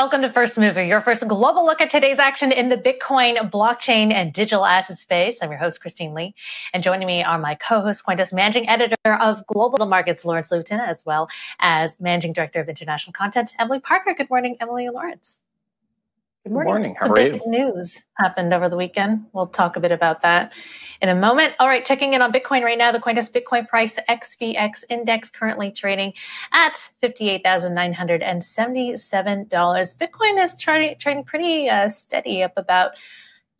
Welcome to First Mover, your first global look at today's action in the Bitcoin, blockchain, and digital asset space. I'm your host, Christine Lee, and joining me are my co-host, CoinDesk Managing Editor of Global Markets, Lawrence Lutina, as well as Managing Director of International Content, Emily Parker. Good morning, Emily and Lawrence. Good morning. How are you? Big news happened over the weekend. We'll talk a bit about that in a moment. All right, checking in on Bitcoin right now. The CoinDesk Bitcoin price XVX index currently trading at $58,977. Bitcoin is trading pretty steady, up about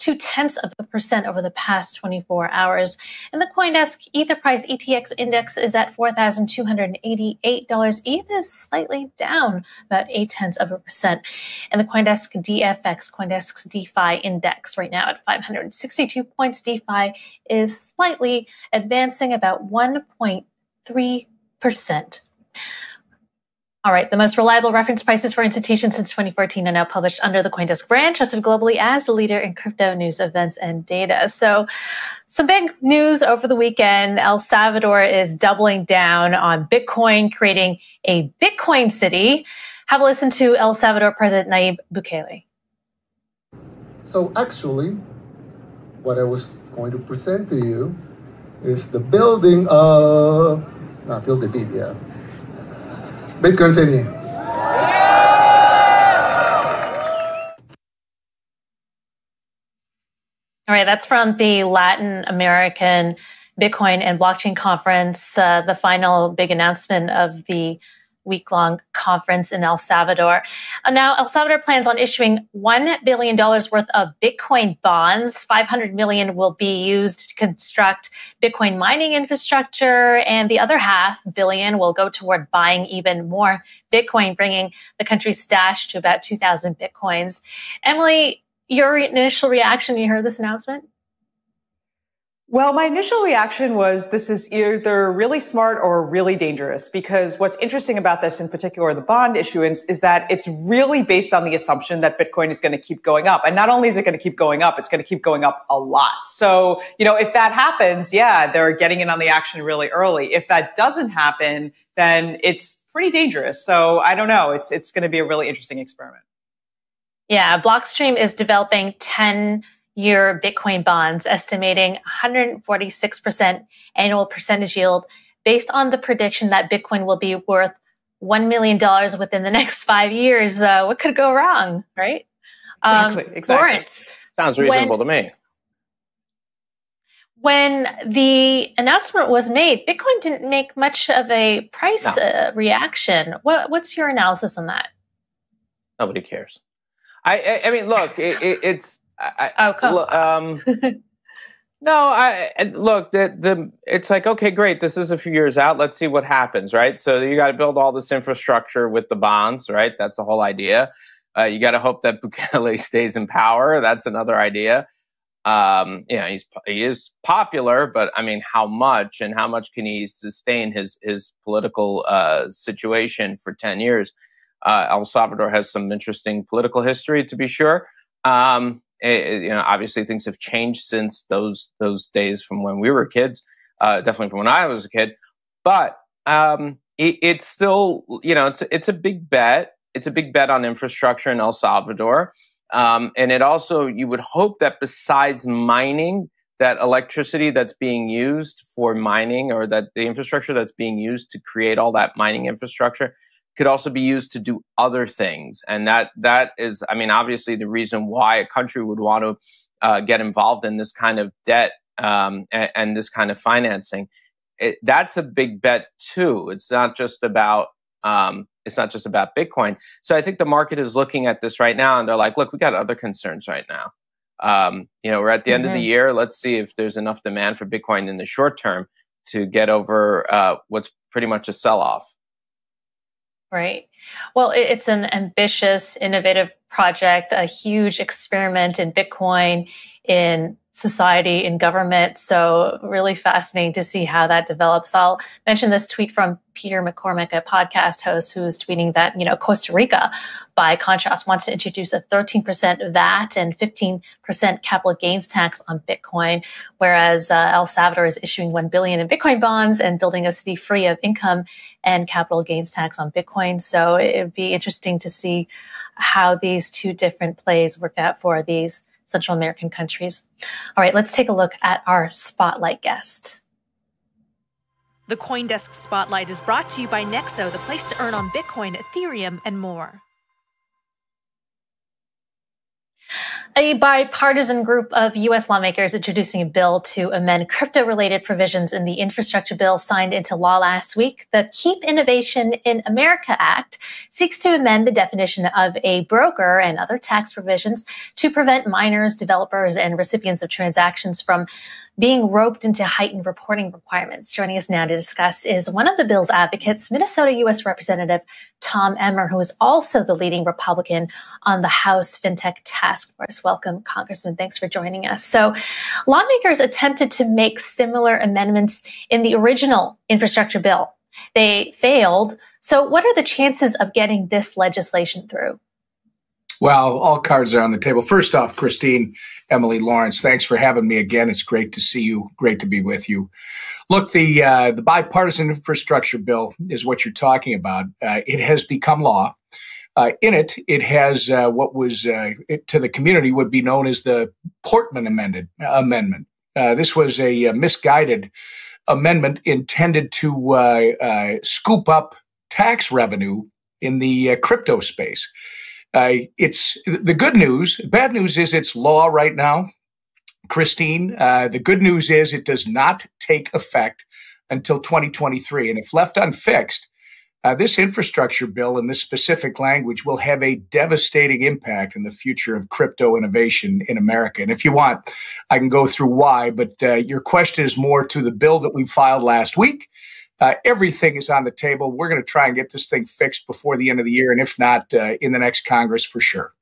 0.2% over the past 24 hours. And the CoinDesk Ether price ETX index is at $4,288. ETH is slightly down about 0.8%. And the CoinDesk DFX, CoinDesk's DeFi index right now at 562 points. DeFi is slightly advancing about 1.3%. All right, the most reliable reference prices for institutions since 2014 are now published under the CoinDesk brand, trusted globally as the leader in crypto news, events, and data. So some big news over the weekend. El Salvador is doubling down on Bitcoin, creating a Bitcoin city. Have a listen to El Salvador President Naib Bukele. So actually, what I was going to present to you is the building of... not build the video. Bitcoin City. All right, that's from the Latin American Bitcoin and Blockchain Conference, the final big announcement of the week-long conference in El Salvador. Now, El Salvador plans on issuing $1 billion worth of Bitcoin bonds. $500 million will be used to construct Bitcoin mining infrastructure, and the other $500 million will go toward buying even more Bitcoin, bringing the country's stash to about 2,000 Bitcoins. Emily, your initial reaction when you heard this announcement? Well, my initial reaction was this is either really smart or really dangerous, because what's interesting about this, in particular the bond issuance, is that it's really based on the assumption that Bitcoin is going to keep going up. And not only is it going to keep going up, it's going to keep going up a lot. So, you know, if that happens, yeah, they're getting in on the action really early. If that doesn't happen, then it's pretty dangerous. So I don't know. It's going to be a really interesting experiment. Yeah, Blockstream is developing 10-year Bitcoin bonds, estimating 146% annual percentage yield based on the prediction that Bitcoin will be worth $1 million within the next 5 years. What could go wrong, right? Exactly. Lawrence, sounds reasonable to me. When the announcement was made, Bitcoin didn't make much of a price reaction. What's your analysis on that? Nobody cares. I mean, look, it's like, okay, great. This is a few years out. Let's see what happens, right? So you got to build all this infrastructure with the bonds, right? That's the whole idea. You got to hope that Bukele stays in power. That's another idea. He is popular, but I mean, how much, and how much can he sustain his political situation for 10 years? El Salvador has some interesting political history, to be sure. Obviously things have changed since those days from when we were kids, definitely from when I was a kid. But it's still, it's a big bet. It's a big bet on infrastructure in El Salvador. And it also, you would hope that besides mining, that electricity that's being used for mining, or that the infrastructure that's being used to create all that mining infrastructure, could also be used to do other things. And that is, I mean, obviously the reason why a country would want to get involved in this kind of debt and this kind of financing. That's a big bet too. It's not just about Bitcoin. So I think the market is looking at this right now and they're like, look, we got other concerns right now. We're at the end of the year. Let's see if there's enough demand for Bitcoin in the short term to get over what's pretty much a sell-off. Right. Well, it's an ambitious, innovative project, a huge experiment in Bitcoin. in society, in government. So really fascinating to see how that develops. I'll mention this tweet from Peter McCormick, a podcast host, who's tweeting that, you know, Costa Rica, by contrast, wants to introduce a 13% VAT and 15% capital gains tax on Bitcoin, whereas El Salvador is issuing $1 billion in Bitcoin bonds and building a city free of income and capital gains tax on Bitcoin. So it'd be interesting to see how these two different plays work out for these Central American countries. All right, let's take a look at our Spotlight guest. The CoinDesk Spotlight is brought to you by Nexo, the place to earn on Bitcoin, Ethereum, and more. A bipartisan group of U.S. lawmakers introducing a bill to amend crypto-related provisions in the infrastructure bill signed into law last week. The Keep Innovation in America Act seeks to amend the definition of a broker and other tax provisions to prevent miners, developers, and recipients of transactions from being roped into heightened reporting requirements. Joining us now to discuss is one of the bill's advocates, Minnesota U.S. Representative Tom Emmer, who is also the leading Republican on the House FinTech Task Force. Welcome, Congressman. Thanks for joining us. So lawmakers attempted to make similar amendments in the original infrastructure bill. They failed. So what are the chances of getting this legislation through? Well, all cards are on the table. First off, Christine, Emily, Lawrence, thanks for having me again. It's great to see you. Great to be with you. Look, the bipartisan infrastructure bill is what you're talking about. It has become law. In it, it has what was to the community would be known as the Portman Amendment. This was a misguided amendment intended to scoop up tax revenue in the crypto space. It's the good news. Bad news is it's law right now, Christine. The good news is it does not take effect until 2023. And if left unfixed, this infrastructure bill and this specific language will have a devastating impact in the future of crypto innovation in America. And if you want, I can go through why, but your question is more to the bill that we filed last week. Everything is on the table. We're going to try and get this thing fixed before the end of the year, and if not, in the next Congress for sure.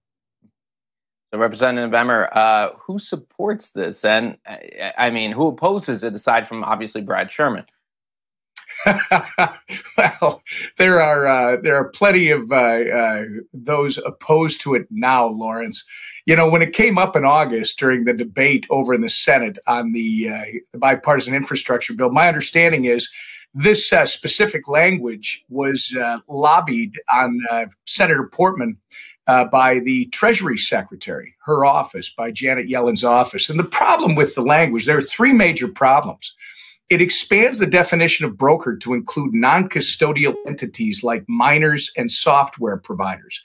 So, Representative Emmer, who supports this? And, I mean, who opposes it aside from, obviously, Brad Sherman? Well, there are plenty of those opposed to it now, Lawrence. You know, when it came up in August during the debate over in the Senate on the bipartisan infrastructure bill, my understanding is this specific language was lobbied on Senator Portman by the Treasury Secretary, her office, by Janet Yellen's office. And the problem with the language, there are three major problems. It expands the definition of broker to include non-custodial entities like miners and software providers.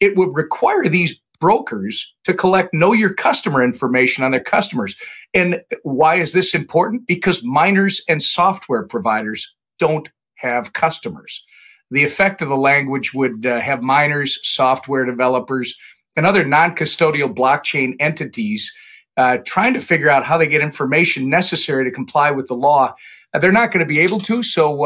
It would require these brokers to collect know your customer information on their customers. And why is this important? Because miners and software providers don't have customers. The effect of the language would have miners, software developers, and other non-custodial blockchain entities trying to figure out how they get information necessary to comply with the law. They're not going to be able to. So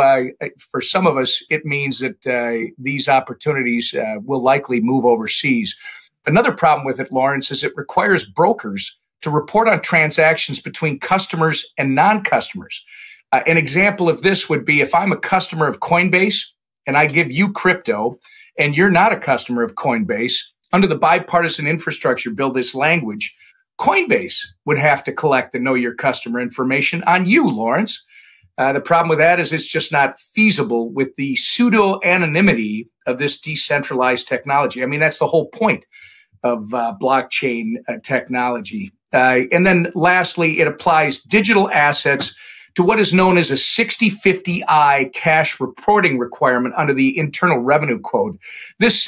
for some of us, it means that these opportunities will likely move overseas. Another problem with it, Lawrence, is it requires brokers to report on transactions between customers and non-customers. An example of this would be if I'm a customer of Coinbase and I give you crypto and you're not a customer of Coinbase, under the bipartisan infrastructure bill, this language, Coinbase would have to collect the know your customer information on you, Lawrence. The problem with that is it's just not feasible with the pseudo-anonymity of this decentralized technology. I mean, that's the whole point of blockchain technology. And then lastly, it applies digital assets to what is known as a 6050I cash reporting requirement under the Internal Revenue Code. This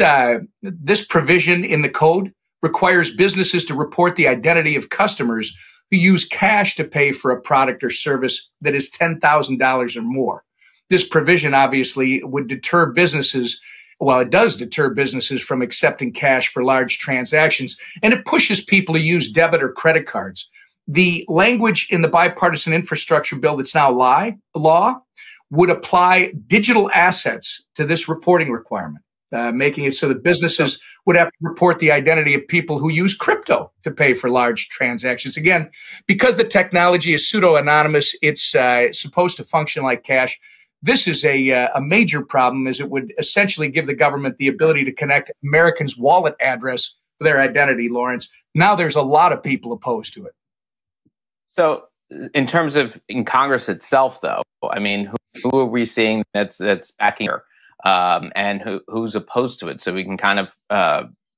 provision in the code requires businesses to report the identity of customers who use cash to pay for a product or service that is $10,000 or more. This provision obviously would deter businesses, well, it does deter businesses from accepting cash for large transactions, and it pushes people to use debit or credit cards. The language in the bipartisan infrastructure bill that's now law would apply digital assets to this reporting requirement. making it so that businesses would have to report the identity of people who use crypto to pay for large transactions. Again, because the technology is pseudo-anonymous, it's supposed to function like cash. This is a major problem, as it would essentially give the government the ability to connect Americans' wallet address to their identity, Lawrence. Now there's a lot of people opposed to it. So in terms of in Congress itself, though, I mean, who are we seeing that's backing her and who's opposed to it? So we can kind of,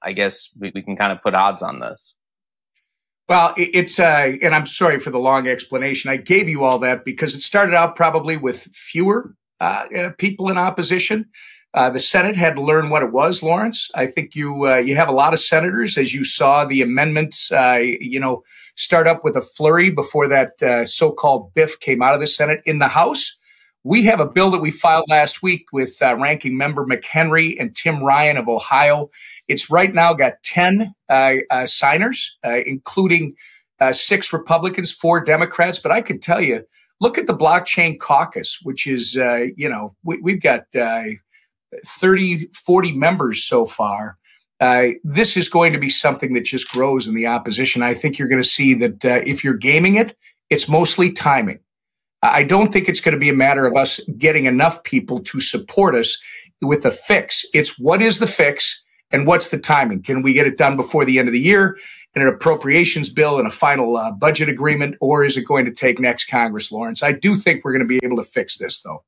I guess, we can kind of put odds on this. Well, it's, and I'm sorry for the long explanation. I gave you all that because it started out probably with fewer people in opposition. The Senate had to learn what it was, Lawrence. I think you have a lot of senators, as you saw the amendments, start up with a flurry before that so-called biff came out of the Senate. In the House, we have a bill that we filed last week with Ranking Member McHenry and Tim Ryan of Ohio. It's right now got 10 signers, including 6 Republicans, 4 Democrats. But I could tell you, look at the Blockchain Caucus, which is, we've got 30, 40 members so far. This is going to be something that just grows in the opposition. I think you're going to see that if you're gaming it, it's mostly timing. I don't think it's going to be a matter of us getting enough people to support us with a fix. It's what is the fix and what's the timing? Can we get it done before the end of the year in an appropriations bill and a final budget agreement, or is it going to take next Congress, Lawrence? I do think we're going to be able to fix this, though.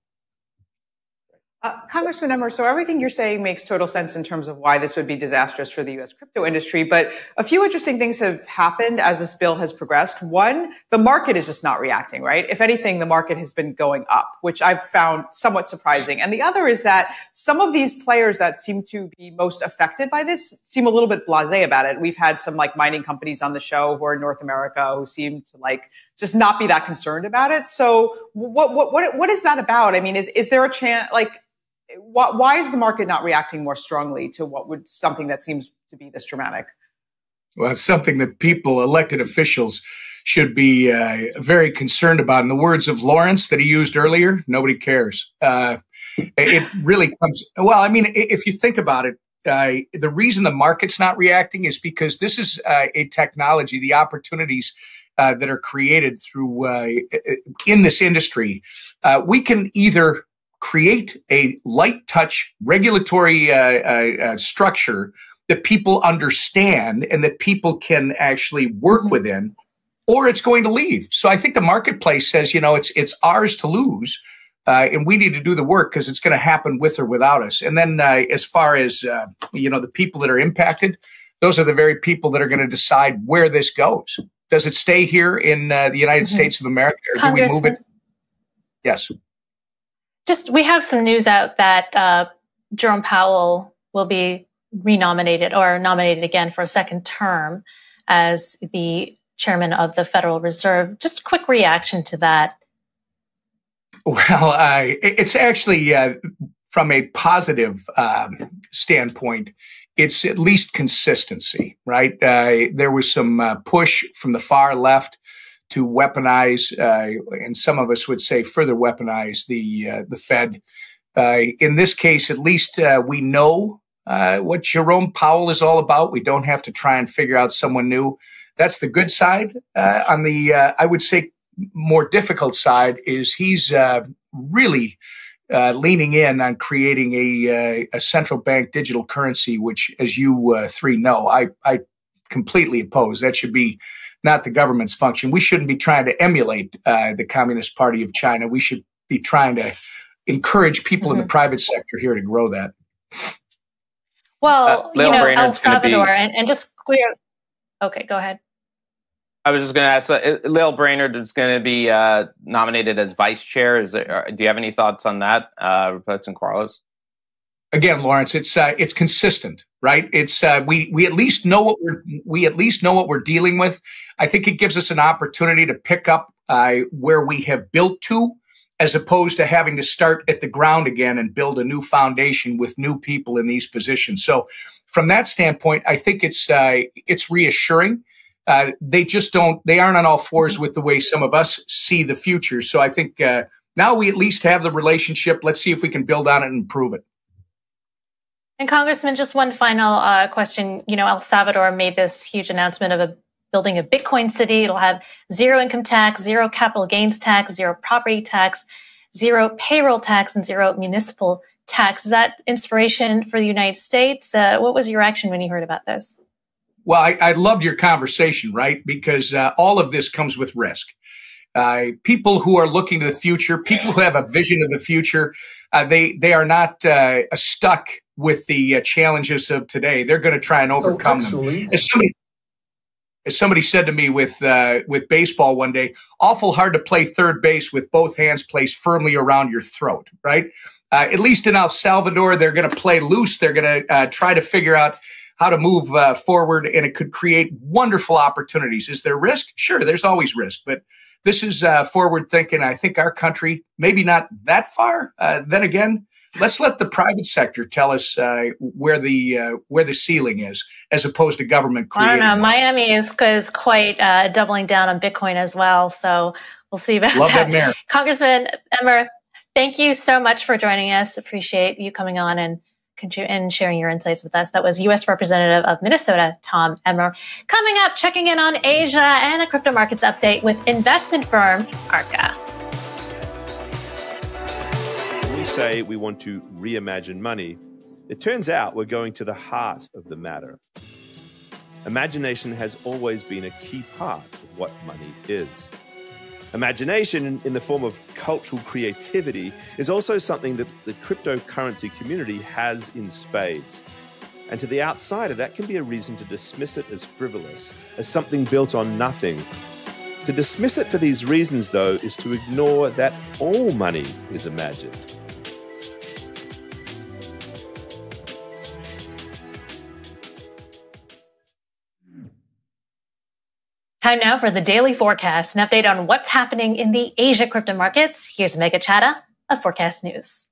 Congressman Emmer, so everything you're saying makes total sense in terms of why this would be disastrous for the U.S. crypto industry, but a few interesting things have happened as this bill has progressed. One, the market is just not reacting, right? If anything, the market has been going up, which I've found somewhat surprising. And the other is that some of these players that seem to be most affected by this seem a little bit blasé about it. We've had some like mining companies on the show who are in North America who seem to like just not be that concerned about it. So what is that about? I mean, is there a chance, like, why is the market not reacting more strongly to what would something that seems to be this dramatic? Well, it's something that people, elected officials, should be very concerned about. In the words of Lawrence that he used earlier, nobody cares. It really comes, well, I mean, if you think about it, the reason the market's not reacting is because this is a technology, the opportunities that are created through in this industry. We can either create a light touch regulatory structure that people understand and that people can actually work within, or it's going to leave. So I think the marketplace says, you know, it's ours to lose, and we need to do the work because it's going to happen with or without us. And then as far as, the people that are impacted, those are the very people that are going to decide where this goes. Does it stay here in the United States of America, or do we move it? Yes. Just, we have some news out that Jerome Powell will be renominated or nominated again for a second term as the chairman of the Federal Reserve. Just a quick reaction to that. Well, it's actually from a positive standpoint, it's at least consistency, right? There was some push from the far left to weaponize, and some of us would say further weaponize the Fed. In this case, at least we know what Jerome Powell is all about. We don't have to try and figure out someone new. That's the good side. On the, I would say, more difficult side is he's really leaning in on creating a central bank digital currency, which, as you three know, I completely oppose. That should be not the government's function. We shouldn't be trying to emulate the Communist Party of China. We should be trying to encourage people in the private sector here to grow that. Well, El Salvador, and just clear. Okay, go ahead. I was just going to ask, Lael Brainard is going to be nominated as vice chair. Do you have any thoughts on that, Representative Carlos? Again, Lawrence, it's consistent, right? It's we at least know what we're dealing with. I think it gives us an opportunity to pick up where we have built to, as opposed to having to start at the ground again and build a new foundation with new people in these positions. So, from that standpoint, I think it's reassuring. They aren't on all fours with the way some of us see the future. So I think now we at least have the relationship. Let's see if we can build on it and improve it. And Congressman, just one final question. You know, El Salvador made this huge announcement of building a Bitcoin city. It'll have zero income tax, zero capital gains tax, zero property tax, zero payroll tax, and zero municipal tax. Is that inspiration for the United States? What was your reaction when you heard about this? Well, I loved your conversation, right? Because all of this comes with risk. People who are looking to the future, people who have a vision of the future, they are not stuck with the challenges of today. They're going to try and overcome them. As somebody said to me with baseball one day, awful hard to play third base with both hands placed firmly around your throat, right? At least in El Salvador, they're going to play loose. They're going to try to figure out how to move forward, and it could create wonderful opportunities. Is there risk? Sure, there's always risk, but this is forward thinking. I think our country, maybe not that far. Then again, let's let the private sector tell us where the ceiling is, as opposed to government creating. I don't know. One. Miami is quite doubling down on Bitcoin as well, so we'll see about that. Mayor. Congressman Emmer, thank you so much for joining us. Appreciate you coming on and sharing your insights with us. That was U.S. Representative of Minnesota, Tom Emmer. Coming up, checking in on Asia and a crypto markets update with investment firm ARCA. We say we want to reimagine money. It turns out we're going to the heart of the matter. Imagination has always been a key part of what money is. Imagination in the form of cultural creativity is also something that the cryptocurrency community has in spades. And to the outsider, that can be a reason to dismiss it as frivolous, as something built on nothing. To dismiss it for these reasons, though, is to ignore that all money is imagined. Time now for the Daily Forkast, an update on what's happening in the Asia crypto markets. Here's Megha Chhada of Forkast News.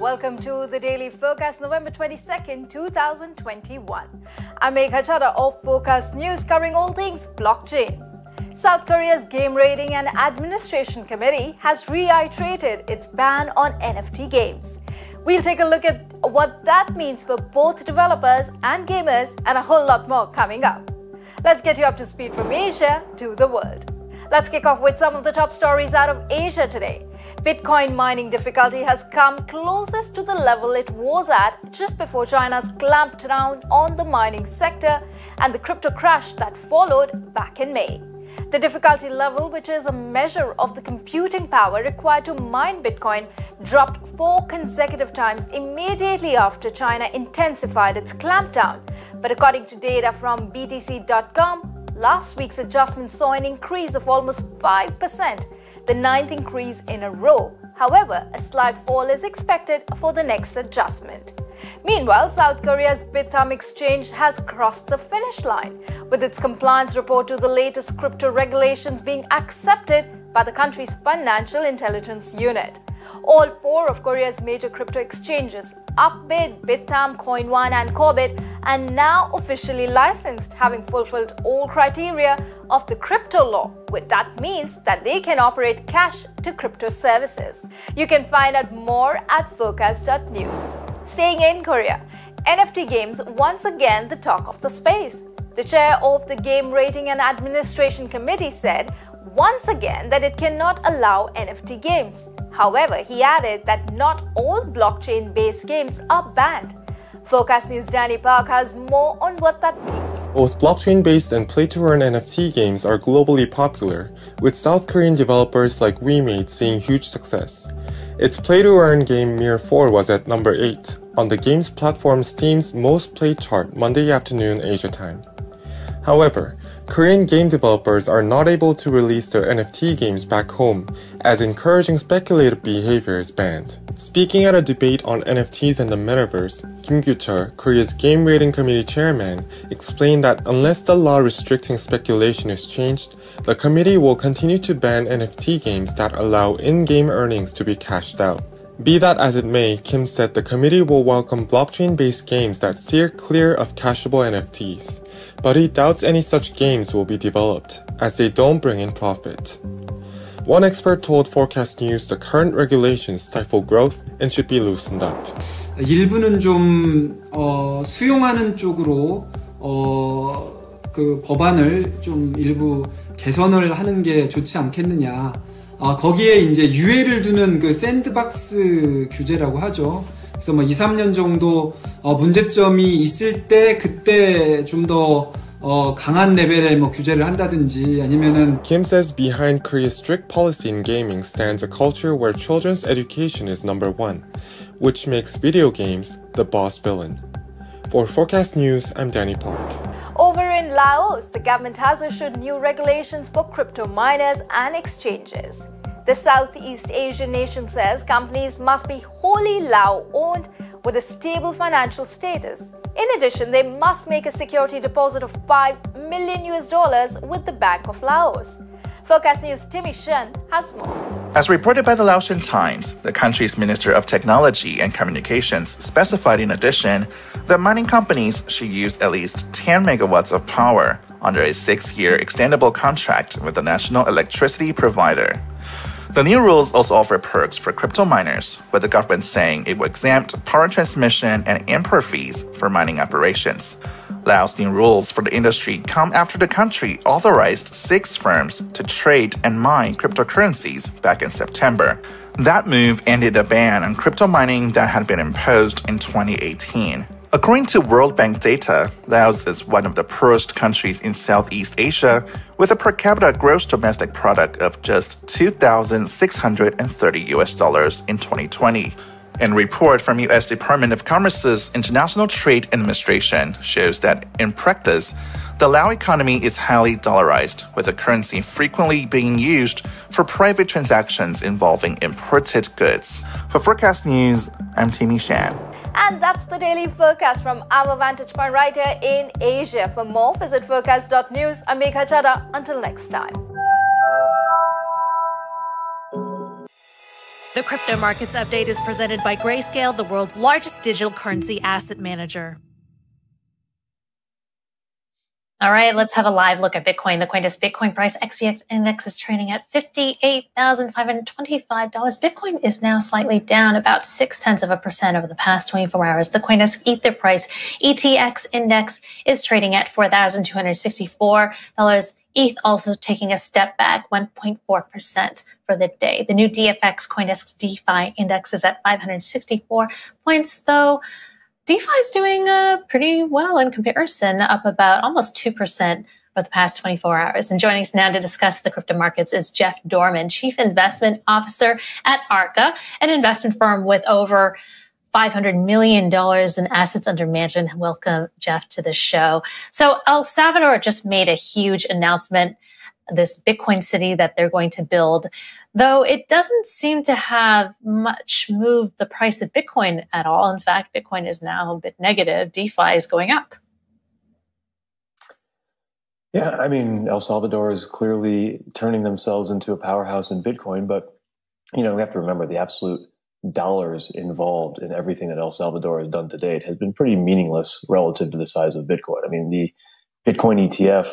Welcome to the Daily Forkast, November 22nd, 2021. I'm Megha Chhada of Forkast News, covering all things blockchain. South Korea's Game Rating and Administration Committee has reiterated its ban on NFT games. We'll take a look at what that means for both developers and gamers, and a whole lot more coming up. Let's get you up to speed from Asia to the world. Let's kick off with some of the top stories out of Asia today. Bitcoin mining difficulty has come closest to the level it was at just before China's clampdown on the mining sector and the crypto crash that followed back in May. The difficulty level, which is a measure of the computing power required to mine Bitcoin, dropped 4 consecutive times immediately after China intensified its clampdown. But according to data from BTC.com, last week's adjustment saw an increase of almost 5%, the 9th increase in a row. However, a slight fall is expected for the next adjustment. Meanwhile, South Korea's BitTam exchange has crossed the finish line, with its compliance report to the latest crypto regulations being accepted by the country's Financial Intelligence Unit. All 4 of Korea's major crypto exchanges, Upbit, BitTam, CoinOne, and Corbit, are now officially licensed, having fulfilled all criteria of the crypto law. With that means that they can operate cash to crypto services. You can find out more at forkast.news. Staying in Korea, NFT games once again the talk of the space. The chair of the Game Rating and Administration Committee said once again that it cannot allow NFT games. However, he added that not all blockchain-based games are banned. Forkast News' Danny Park has more on what that means. Both blockchain-based and play-to-earn NFT games are globally popular, with South Korean developers like WeMade seeing huge success. Its play-to-earn game MIR4 was at number 8 on the games platform Steam's most played chart Monday afternoon Asia time. However, Korean game developers are not able to release their NFT games back home, as encouraging speculative behavior is banned. Speaking at a debate on NFTs and the metaverse, Kim Kyu-char, Korea's Game Rating Committee chairman, explained that unless the law restricting speculation is changed, the committee will continue to ban NFT games that allow in-game earnings to be cashed out. Be that as it may, Kim said the committee will welcome blockchain-based games that steer clear of cashable NFTs, but he doubts any such games will be developed, as they don't bring in profit. One expert told Forkast News the current regulations stifle growth and should be loosened up. 일부는 좀 수용하는 쪽으로 그 법안을 좀 일부 개선을 하는 게 좋지 않겠느냐. 거기에 이제 유예를 두는 그 샌드박스 규제라고 하죠. 그래서 뭐 2, 3년 정도 문제점이 있을 때 그때 좀 더 강한 레벨의 뭐 규제를 한다든지 아니면은 Kim says behind Korea's strict policy in gaming stands a culture where children's education is #1, which makes video games the boss villain. For Forkast News, I'm Danny Park. Over in Laos, the government has issued new regulations for crypto miners and exchanges. The Southeast Asian nation says companies must be wholly Lao-owned with a stable financial status. In addition, they must make a security deposit of $5 million with the Bank of Laos. Forkast News' Timmy Shen has more. As reported by the Laotian Times, the country's Minister of Technology and Communications specified in addition that mining companies should use at least 10 megawatts of power under a 6-year extendable contract with the national electricity provider. The new rules also offer perks for crypto miners, with the government saying it will exempt power transmission and import fees for mining operations. Laos' new rules for the industry come after the country authorized 6 firms to trade and mine cryptocurrencies back in September. That move ended a ban on crypto mining that had been imposed in 2018. According to World Bank data, Laos is one of the poorest countries in Southeast Asia, with a per capita gross domestic product of just $2,630 in 2020. A report from U.S. Department of Commerce's International Trade Administration shows that, in practice, the Lao economy is highly dollarized, with the currency frequently being used for private transactions involving imported goods. For Forkast News, I'm Timmy Shan. And that's the daily forecast from our vantage point right here in Asia. For more, visit forecast.news. I'm Megha Chhada. Until next time. The Crypto Markets Update is presented by Grayscale, the world's largest digital currency asset manager. All right, let's have a live look at Bitcoin. The CoinDesk Bitcoin price XBX index is trading at $58,525. Bitcoin is now slightly down about 0.6% over the past 24 hours. The CoinDesk Ether price ETX index is trading at $4,264. ETH also taking a step back, 1.4% for the day. The new DFX CoinDesk's DeFi index is at 564 points, though DeFi is doing pretty well in comparison, up about almost 2% for the past 24 hours. And joining us now to discuss the crypto markets is Jeff Dorman, Chief Investment Officer at ARCA, an investment firm with over $500 million in assets under management. Welcome, Jeff, to the show. So El Salvador just made a huge announcement, this Bitcoin city that they're going to build, though it doesn't seem to have much moved the price of Bitcoin at all. In fact, Bitcoin is now a bit negative. DeFi is going up. Yeah, I mean, El Salvador is clearly turning themselves into a powerhouse in Bitcoin, but, you know, we have to remember the absolute dollars involved in everything that El Salvador has done to date has been pretty meaningless relative to the size of Bitcoin. I mean, the Bitcoin ETF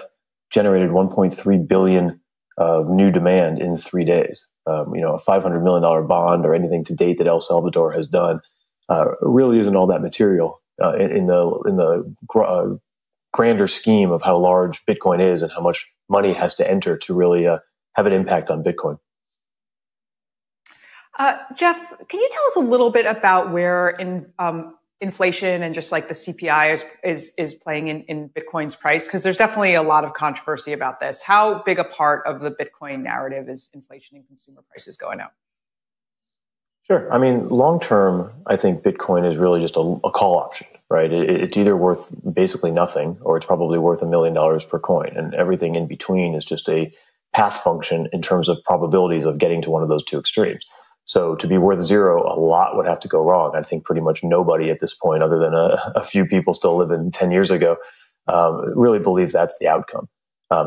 generated 1.3 billion of new demand in 3 days. You know, a $500 million bond or anything to date that El Salvador has done really isn't all that material in the grander scheme of how large Bitcoin is and how much money has to enter to really have an impact on Bitcoin. Jeff, can you tell us a little bit about where inflation and just like the CPI is playing in Bitcoin's price? Because there's definitely a lot of controversy about this. How big a part of the Bitcoin narrative is inflation and consumer prices going up? Sure. I mean, long term, I think Bitcoin is really just a call option, right? It's either worth basically nothing or it's probably worth $1 million per coin. And everything in between is just a path function in terms of probabilities of getting to one of those two extremes. So to be worth zero, a lot would have to go wrong. I think pretty much nobody at this point, other than a few people still living 10 years ago, really believes that's the outcome.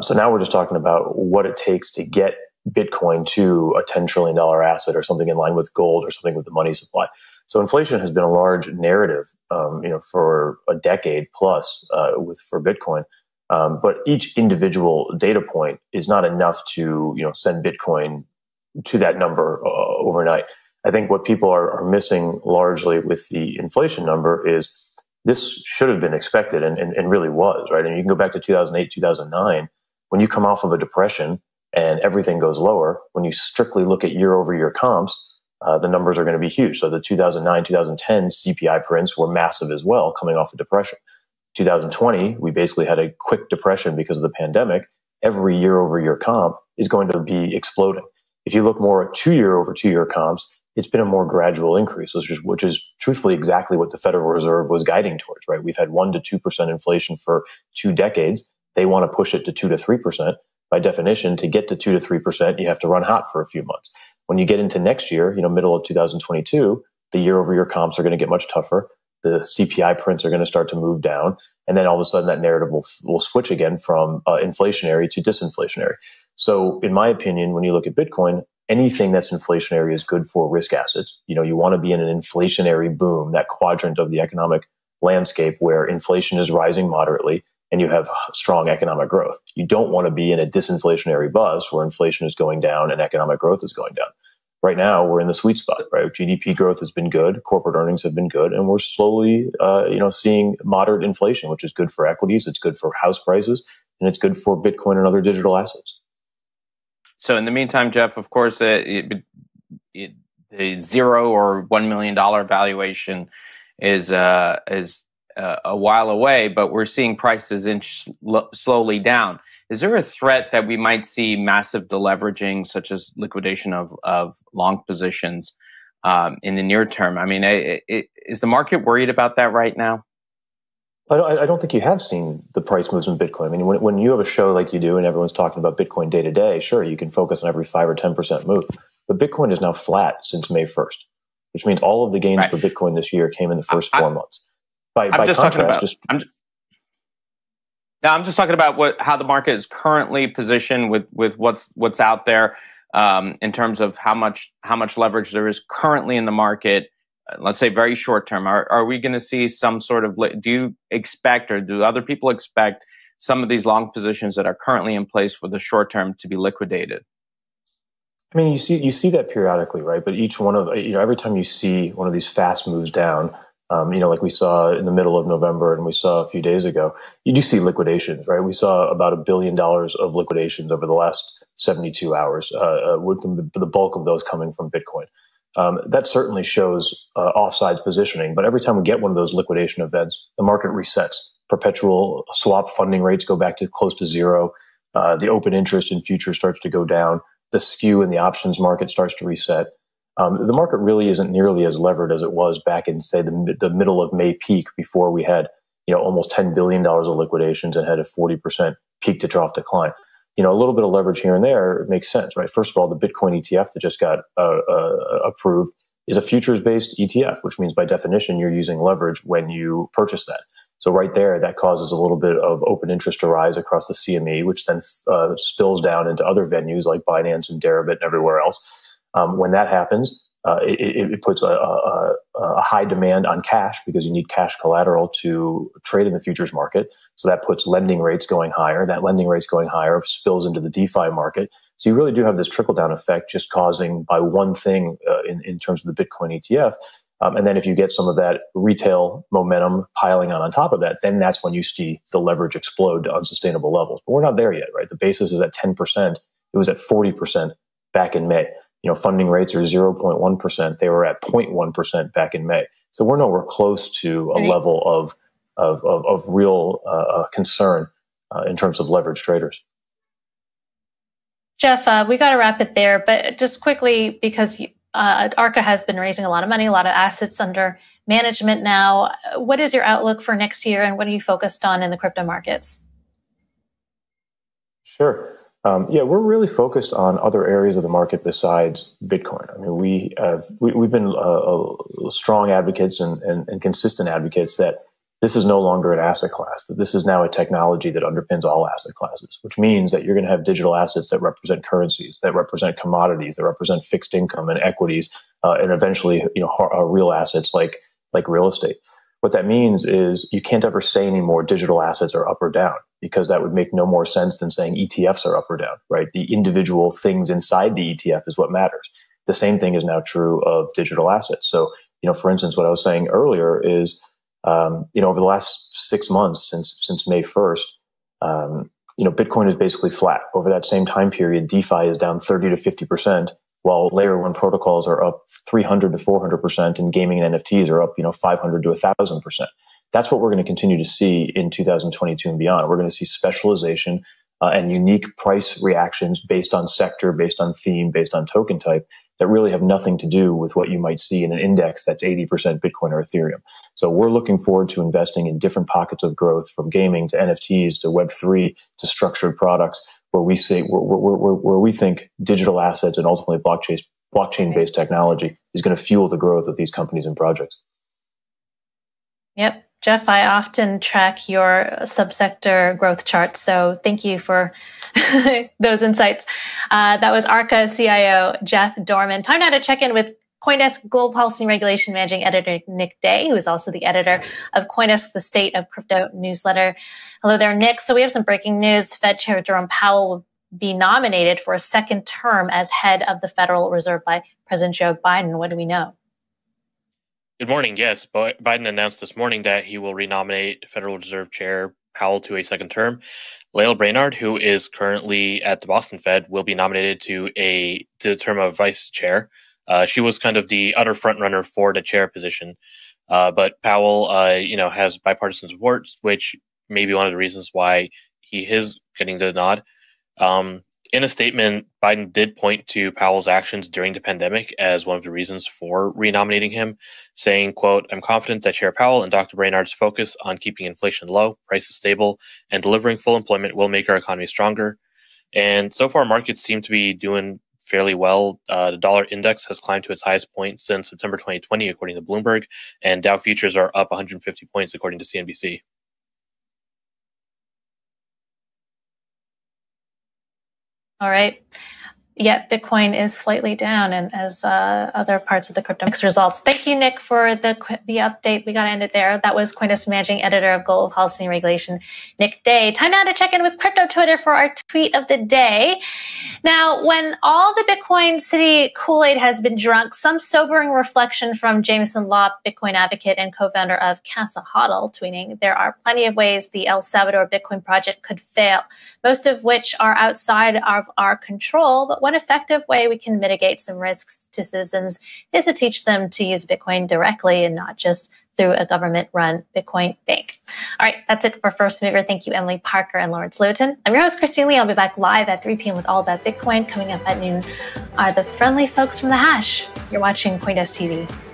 So now we're just talking about what it takes to get Bitcoin to a $10 trillion asset or something in line with gold or something with the money supply. So inflation has been a large narrative, you know, for a decade plus for Bitcoin. But each individual data point is not enough to, you know, send Bitcoin to that number overnight. I think what people are missing largely with the inflation number is this should have been expected and really was, right? And you can go back to 2008, 2009, when you come off of a depression and everything goes lower, when you strictly look at year-over-year comps, the numbers are going to be huge. So the 2009, 2010 CPI prints were massive as well, coming off a depression. 2020, we basically had a quick depression because of the pandemic. Every year-over-year comp is going to be exploding. If you look more at two-year-over-two-year comps, it's been a more gradual increase, which is truthfully exactly what the Federal Reserve was guiding towards, right? We've had 1% to 2% inflation for 2 decades. They want to push it to 2% to 3%. By definition, to get to 2% to 3%, you have to run hot for a few months. When you get into next year, you know, middle of 2022, the year-over-year comps are going to get much tougher. The CPI prints are going to start to move down. And then all of a sudden that narrative will switch again from inflationary to disinflationary. So in my opinion, when you look at Bitcoin, anything that's inflationary is good for risk assets. You know, you want to be in an inflationary boom, that quadrant of the economic landscape where inflation is rising moderately and you have strong economic growth. You don't want to be in a disinflationary buzz where inflation is going down and economic growth is going down. Right now, we're in the sweet spot, right? GDP growth has been good, corporate earnings have been good, and we're slowly, seeing moderate inflation, which is good for equities, it's good for house prices, and it's good for Bitcoin and other digital assets. So in the meantime, Jeff, of course, the $0 or $1 million valuation is a while away, but we're seeing prices inch slowly down. Is there a threat that we might see massive deleveraging, such as liquidation of long positions in the near term? I mean, is the market worried about that right now? I don't think you have seen the price moves in Bitcoin. I mean, when you have a show like you do and everyone's talking about Bitcoin day to day, sure, you can focus on every 5 or 10% move. But Bitcoin is now flat since May 1st, which means all of the gains for Bitcoin this year came in the first 4 months. Now I'm just talking about how the market is currently positioned with what's out there in terms of how much leverage there is currently in the market. Let's say very short term. Are we going to see some sort of? Do you expect, or do other people expect, some of these long positions that are currently in place for the short term to be liquidated? I mean, you see that periodically, right? But each one of every time you see one of these fast moves down. Like we saw in the middle of November and we saw a few days ago, you do see liquidations, right? We saw about $1 billion of liquidations over the last 72 hours, with the bulk of those coming from Bitcoin. That certainly shows offsides positioning, but every time we get one of those liquidation events, the market resets. Perpetual swap funding rates go back to close to zero. The open interest in futures starts to go down. The skew in the options market starts to reset. The market really isn't nearly as levered as it was back in, say, the middle of May peak, before we had, almost $10 billion of liquidations and had a 40% peak to trough decline. A little bit of leverage here and there makes sense, right? First of all, the Bitcoin ETF that just got approved is a futures-based ETF, which means by definition, you're using leverage when you purchase that. So right there, that causes a little bit of open interest to rise across the CME, which then spills down into other venues like Binance and Deribit and everywhere else. When that happens, it puts a high demand on cash because you need cash collateral to trade in the futures market. So that puts lending rates going higher. That lending rates going higher spills into the DeFi market. So you really do have this trickle-down effect just causing by one thing in terms of the Bitcoin ETF. And then if you get some of that retail momentum piling on top of that, then that's when you see the leverage explode to unsustainable levels. But we're not there yet, right? The basis is at 10%. It was at 40% back in May. Funding rates are 0.1%. They were at 0.1% back in May. So we're nowhere close to a level of real concern in terms of leverage traders. Jeff, we got to wrap it there, but just quickly, because ARCA has been raising a lot of money, a lot of assets under management now. What is your outlook for next year, and what are you focused on in the crypto markets? Sure. We're really focused on other areas of the market besides Bitcoin. I mean, we've been strong advocates and consistent advocates that this is no longer an asset class, that this is now a technology that underpins all asset classes, which means that you're going to have digital assets that represent currencies, that represent commodities, that represent fixed income and equities, and eventually, real assets like real estate. What that means is you can't ever say anymore digital assets are up or down, because that would make no more sense than saying ETFs are up or down, right? The individual things inside the ETF is what matters. The same thing is now true of digital assets. So, you know, for instance, what I was saying earlier is, over the last 6 months since May 1st, Bitcoin is basically flat. Over that same time period, DeFi is down 30 to 50%, while layer one protocols are up 300 to 400%, and gaming and NFTs are up, 500 to 1,000%. That's what we're going to continue to see in 2022 and beyond. We're going to see specialization and unique price reactions based on sector, based on theme, based on token type that really have nothing to do with what you might see in an index that's 80% Bitcoin or Ethereum. So we're looking forward to investing in different pockets of growth, from gaming to NFTs to Web3 to structured products, where we think digital assets and ultimately blockchain-based technology is going to fuel the growth of these companies and projects. Yep. Jeff, I often track your subsector growth charts, so thank you for those insights. That was ARCA CIO Jeff Dorman. Time now to check in with CoinDesk Global Policy and Regulation Managing Editor Nick Day, who is also the editor of CoinDesk, the State of Crypto newsletter. Hello there, Nick. So we have some breaking news. Fed Chair Jerome Powell will be nominated for a second term as head of the Federal Reserve by President Joe Biden. What do we know? Good morning. Yes, Biden announced this morning that he will renominate Federal Reserve Chair Powell to a second term. Lael Brainard, who is currently at the Boston Fed, will be nominated to the term of vice chair. She was kind of the utter front runner for the chair position, but Powell, has bipartisan support, which may be one of the reasons why he is getting the nod. In a statement, Biden did point to Powell's actions during the pandemic as one of the reasons for renominating him, saying, quote, "I'm confident that Chair Powell and Dr. Brainard's focus on keeping inflation low, prices stable, and delivering full employment will make our economy stronger." And so far, markets seem to be doing fairly well. The dollar index has climbed to its highest point since September 2020, according to Bloomberg, and Dow futures are up 150 points, according to CNBC. All right. Yet Bitcoin is slightly down, and as other parts of the crypto mix results. Thank you, Nick, for the update. We got to end it there. That was CoinDesk Managing Editor of Global Policy and Regulation, Nick Day. Time now to check in with Crypto Twitter for our tweet of the day. Now, when all the Bitcoin City Kool-Aid has been drunk, some sobering reflection from Jameson Lopp, Bitcoin advocate and co-founder of Casa Hodl, tweeting, "There are plenty of ways the El Salvador Bitcoin project could fail, most of which are outside of our control, but one effective way we can mitigate some risks to citizens is to teach them to use Bitcoin directly and not just through a government-run Bitcoin bank." All right, that's it for First Mover. Thank you, Emily Parker and Lawrence Lutin. I'm your host, Christine Lee. I'll be back live at 3 p.m. with All About Bitcoin. Coming up at noon are the friendly folks from The Hash. You're watching CoinDesk TV.